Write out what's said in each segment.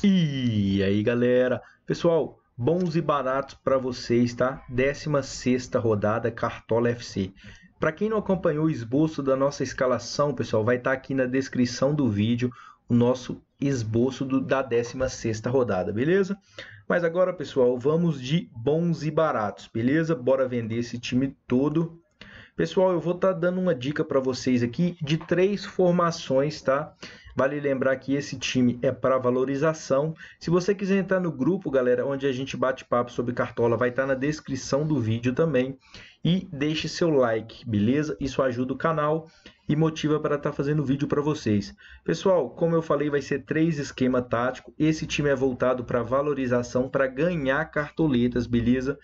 E aí, galera? Pessoal, bons e baratos para vocês, tá? 16ª rodada Cartola FC. Para quem não acompanhou o esboço da nossa escalação, pessoal, vai estar aqui na descrição do vídeo o nosso esboço da 16ª rodada, beleza? Mas agora, pessoal, vamos de bons e baratos, beleza? Bora vender esse time todo. Pessoal, eu vou estar dando uma dica para vocês aqui de 3 formações, tá? Vale lembrar que esse time é para valorização. Se você quiser entrar no grupo, galera, onde a gente bate papo sobre Cartola, vai estar na descrição do vídeo também. E deixe seu like, beleza? Isso ajuda o canal e motiva para estar fazendo vídeo para vocês. Pessoal, como eu falei, vai ser 3 esquema tático. Esse time é voltado para valorização, para ganhar cartoletas, beleza?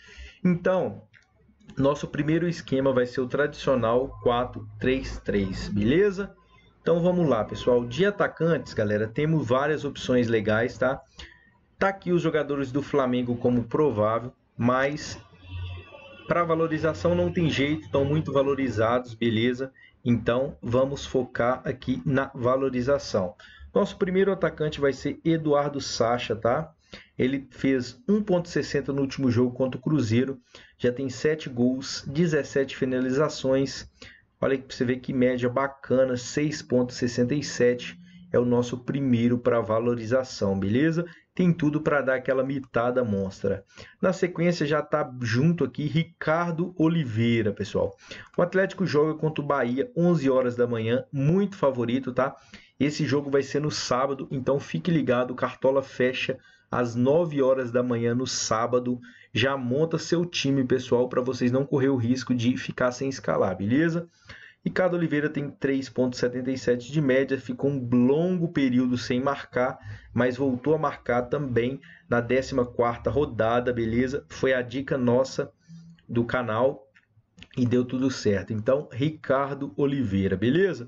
Então, nosso primeiro esquema vai ser o tradicional 4-3-3, beleza? Então vamos lá, pessoal. De atacantes, galera, temos várias opções legais, tá? Tá aqui os jogadores do Flamengo como provável, mas para valorização não tem jeito, estão muito valorizados, beleza? Então vamos focar aqui na valorização. Nosso primeiro atacante vai ser Eduardo Sacha, tá? Ele fez 1,60 no último jogo contra o Cruzeiro, já tem 7 gols, 17 finalizações. Olha aí para você ver que média bacana, 6,67 é o nosso primeiro para valorização, beleza? Tem tudo para dar aquela mitada monstra. Na sequência já está junto aqui Ricardo Oliveira, pessoal. O Atlético joga contra o Bahia, 11 horas da manhã, muito favorito, tá? Esse jogo vai ser no sábado, então fique ligado, o Cartola fecha às 9 horas da manhã no sábado. Já monta seu time, pessoal, para vocês não correr o risco de ficar sem escalar, beleza? Ricardo Oliveira tem 3,77 de média, ficou um longo período sem marcar, mas voltou a marcar também na 14ª rodada, beleza? Foi a dica nossa do canal e deu tudo certo. Então, Ricardo Oliveira, beleza?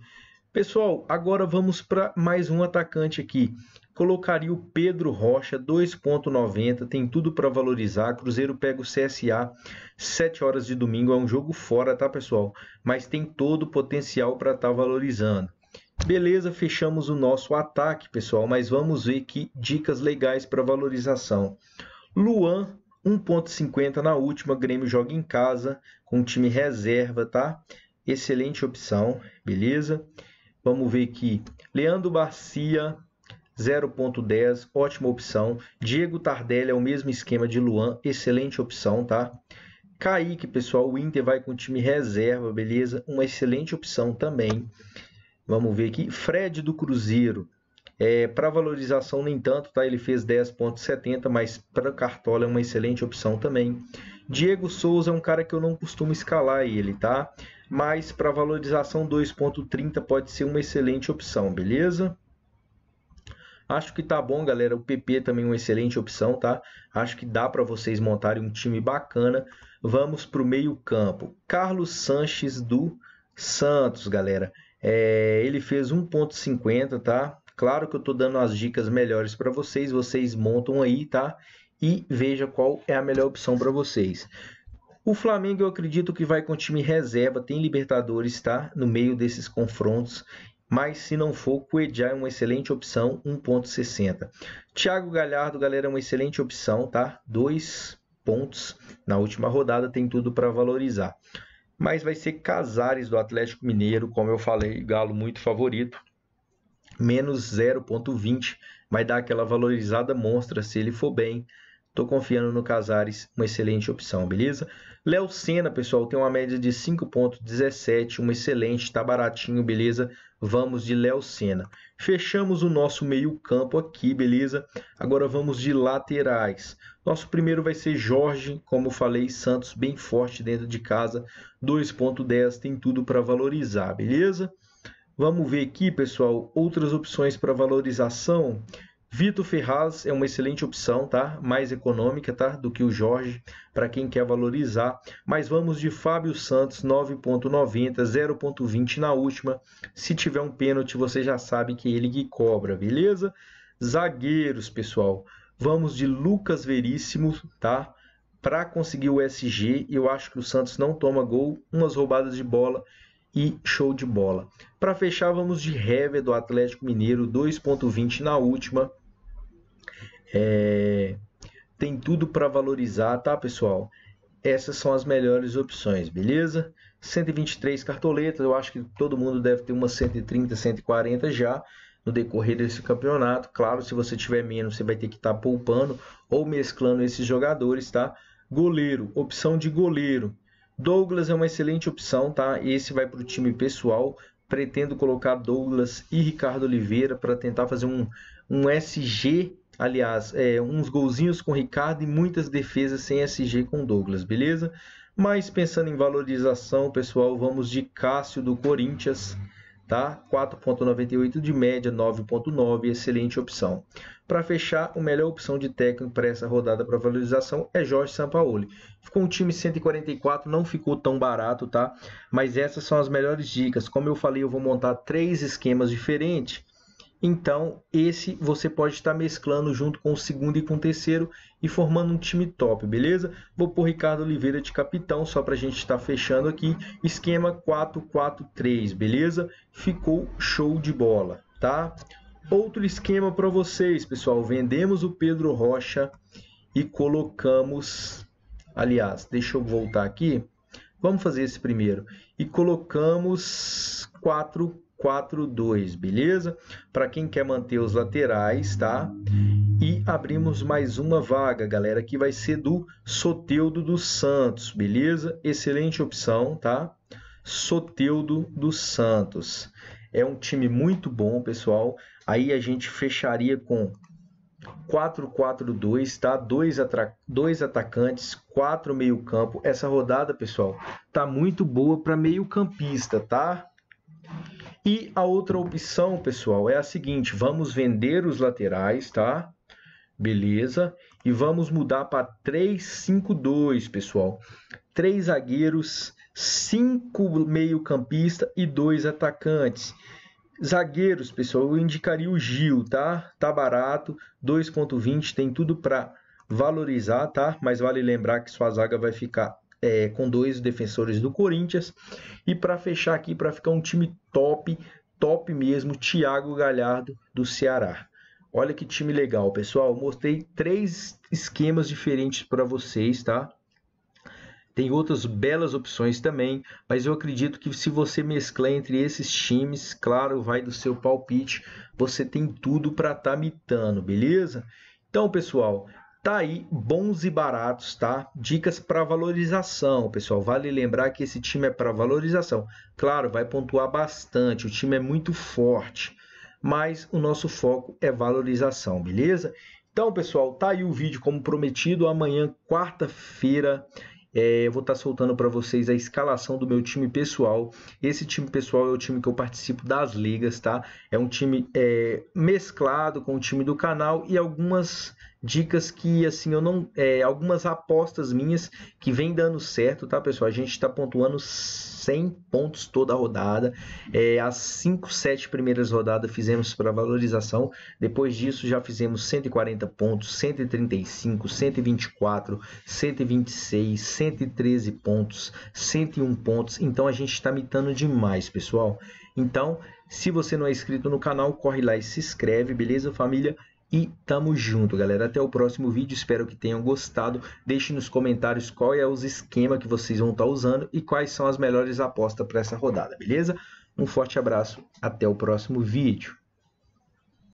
Pessoal, agora vamos para mais um atacante aqui. Colocaria o Pedro Rocha, 2,90, tem tudo para valorizar. Cruzeiro pega o CSA, 7 horas de domingo, é um jogo fora, tá, pessoal? Mas tem todo o potencial para estar valorizando. Beleza, fechamos o nosso ataque, pessoal, mas vamos ver que dicas legais para valorização. Luan, 1,50 na última, Grêmio joga em casa, com time reserva, tá? Excelente opção, beleza? Vamos ver aqui, Leandro Barcia, 0,10, ótima opção. Diego Tardelli é o mesmo esquema de Luan, excelente opção, tá? Kaique, pessoal, o Inter vai com time reserva, beleza? Uma excelente opção também. Vamos ver aqui, Fred do Cruzeiro. Para valorização nem tanto, tá? Ele fez 10,70, mas para Cartola é uma excelente opção também. Diego Souza é um cara que eu não costumo escalar ele, tá? Mas para valorização 2,30 pode ser uma excelente opção, beleza? Acho que tá bom, galera. O PP também é uma excelente opção, tá? Acho que dá para vocês montarem um time bacana. Vamos para o meio-campo. Carlos Sanches do Santos, galera. Ele fez 1,50, tá? Claro que eu estou dando as dicas melhores para vocês, vocês montam aí, tá? E veja qual é a melhor opção para vocês. O Flamengo, eu acredito que vai com time reserva, tem Libertadores, tá? No meio desses confrontos, mas se não for, Cuejá é uma excelente opção, 1,60. Thiago Galhardo, galera, é uma excelente opção, tá? 2 pontos na última rodada, tem tudo para valorizar. Mas vai ser Casares do Atlético Mineiro, como eu falei, Galo muito favorito. Menos 0,20, vai dar aquela valorizada monstra se ele for bem. Estou confiando no Casares, uma excelente opção, beleza? Léo Senna, pessoal, tem uma média de 5,17, uma excelente, tá baratinho, beleza? Vamos de Léo Senna. Fechamos o nosso meio campo aqui, beleza? Agora vamos de laterais. Nosso primeiro vai ser Jorge, como falei, Santos bem forte dentro de casa, 2,10, tem tudo para valorizar, beleza? Vamos ver aqui, pessoal, outras opções para valorização. Vitor Ferraz é uma excelente opção, tá? Mais econômica, tá? Do que o Jorge, para quem quer valorizar. Mas vamos de Fábio Santos, 9,90, 0,20 na última. Se tiver um pênalti, você já sabe que ele que cobra, beleza? Zagueiros, pessoal. Vamos de Lucas Veríssimo, tá? Para conseguir o SG, eu acho que o Santos não toma gol, umas roubadas de bola. E show de bola. Para fechar, vamos de Hever do Atlético Mineiro, 2,20 na última. Tem tudo para valorizar, tá, pessoal? Essas são as melhores opções, beleza? 123 cartoletas, eu acho que todo mundo deve ter umas 130, 140 já no decorrer desse campeonato. Claro, se você tiver menos, você vai ter que estar poupando ou mesclando esses jogadores, tá? Goleiro, opção de goleiro. Douglas é uma excelente opção, tá? Esse vai para o time pessoal. Pretendo colocar Douglas e Ricardo Oliveira para tentar fazer um SG, aliás, uns golzinhos com Ricardo e muitas defesas sem SG com Douglas, beleza? Mas pensando em valorização, pessoal, vamos de Cássio do Corinthians, tá? 4,98 de média, 9,9, excelente opção. Para fechar, a melhor opção de técnico para essa rodada para valorização é Jorge Sampaoli. Ficou um time 144, não ficou tão barato, tá? Mas essas são as melhores dicas. Como eu falei, eu vou montar 3 esquemas diferentes. Então, esse você pode estar mesclando junto com o segundo e com o terceiro e formando um time top, beleza? Vou pôr Ricardo Oliveira de capitão, só para a gente estar fechando aqui. Esquema 4-4-3, beleza? Ficou show de bola, tá? Outro esquema para vocês, pessoal. Vendemos o Pedro Rocha e colocamos... Aliás, deixa eu voltar aqui. Vamos fazer esse primeiro. E colocamos 4-4-2, beleza? Para quem quer manter os laterais, tá? E abrimos mais uma vaga, galera, que vai ser do Soteudo dos Santos, beleza? Excelente opção, tá? Soteudo dos Santos. É um time muito bom, pessoal. Aí a gente fecharia com 4-4-2, tá? 2 atacantes, 4 meio-campo. Essa rodada, pessoal, tá muito boa para meio-campista, tá? E a outra opção, pessoal, é a seguinte: vamos vender os laterais, tá? Beleza? E vamos mudar para 3-5-2, pessoal. 3 zagueiros, 5 meio-campista e 2 atacantes. Zagueiros, pessoal, eu indicaria o Gil, tá? Tá barato, 2,20, tem tudo para valorizar, tá? Mas vale lembrar que sua zaga vai ficar com 2 defensores do Corinthians. E para fechar aqui, para ficar um time top, top mesmo, Thiago Galhardo do Ceará. Olha que time legal, pessoal. Mostrei 3 esquemas diferentes para vocês, tá? Tem outras belas opções também, mas eu acredito que se você mesclar entre esses times, claro, vai do seu palpite, você tem tudo para estar mitando, beleza? Então, pessoal, tá aí, bons e baratos, tá? Dicas para valorização, pessoal. Vale lembrar que esse time é para valorização. Claro, vai pontuar bastante, o time é muito forte, mas o nosso foco é valorização, beleza? Então, pessoal, tá aí o vídeo como prometido. Amanhã, quarta-feira, eu vou estar soltando para vocês a escalação do meu time pessoal. Esse time pessoal é o time que eu participo das ligas, tá? É um time mesclado com o time do canal e algumas dicas que, assim, eu não... algumas apostas minhas que vem dando certo, tá, pessoal? A gente está pontuando 100 pontos toda a rodada. As 7 primeiras rodadas fizemos para valorização. Depois disso já fizemos 140 pontos, 135, 124, 126, 113 pontos, 101 pontos. Então a gente está mitando demais, pessoal. Então, se você não é inscrito no canal, corre lá e se inscreve, beleza, família? E tamo junto, galera. Até o próximo vídeo. Espero que tenham gostado. Deixe nos comentários qual é os esquemas que vocês vão estar usando e quais são as melhores apostas para essa rodada, beleza? Um forte abraço. Até o próximo vídeo.